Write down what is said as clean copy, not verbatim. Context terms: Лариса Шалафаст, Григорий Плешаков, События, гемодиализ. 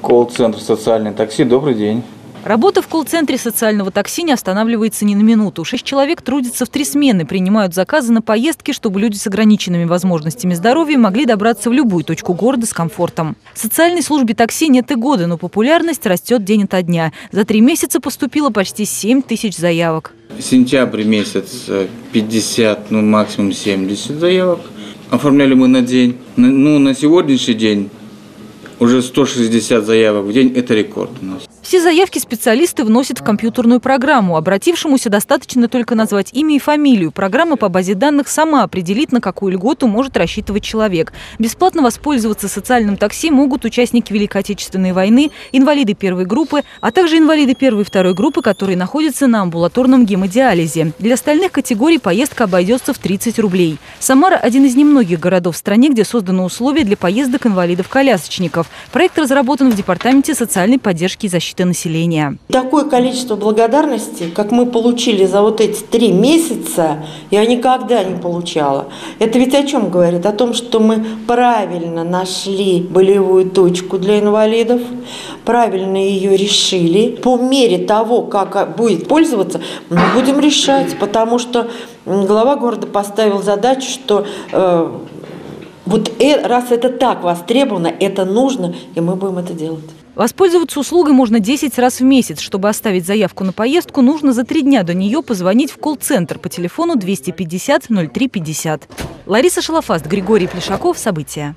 Колл-центр «Социальное такси». Добрый день. Работа в колл-центре социального такси не останавливается ни на минуту. 6 человек трудятся в 3 смены, принимают заказы на поездки, чтобы люди с ограниченными возможностями здоровья могли добраться в любую точку города с комфортом. В социальной службе такси нет и года, но популярность растет день ото дня. За 3 месяца поступило почти 7000 заявок. Сентябрь месяц 50, ну максимум 70 заявок. Оформляли мы на день. Ну, на сегодняшний день уже 160 заявок в день – это рекорд у нас. Все заявки специалисты вносят в компьютерную программу. Обратившемуся достаточно только назвать имя и фамилию. Программа по базе данных сама определит, на какую льготу может рассчитывать человек. Бесплатно воспользоваться социальным такси могут участники Великой Отечественной войны, инвалиды первой группы, а также инвалиды первой и второй группы, которые находятся на амбулаторном гемодиализе. Для остальных категорий поездка обойдется в 30 рублей. Самара – один из немногих городов в стране, где созданы условия для поездок инвалидов-колясочников. Проект разработан в Департаменте социальной поддержки и защиты населения. Такое количество благодарности, как мы получили за вот эти 3 месяца, я никогда не получала. Это ведь о чем говорит? О том, что мы правильно нашли болевую точку для инвалидов, правильно ее решили. По мере того, как будет пользоваться, мы будем решать, потому что глава города поставил задачу, что... Вот раз это так востребовано, это нужно, и мы будем это делать. Воспользоваться услугой можно 10 раз в месяц. Чтобы оставить заявку на поездку, нужно за 3 дня до нее позвонить в колл-центр по телефону 250 0350. Лариса Шалафаст, Григорий Плешаков, «События».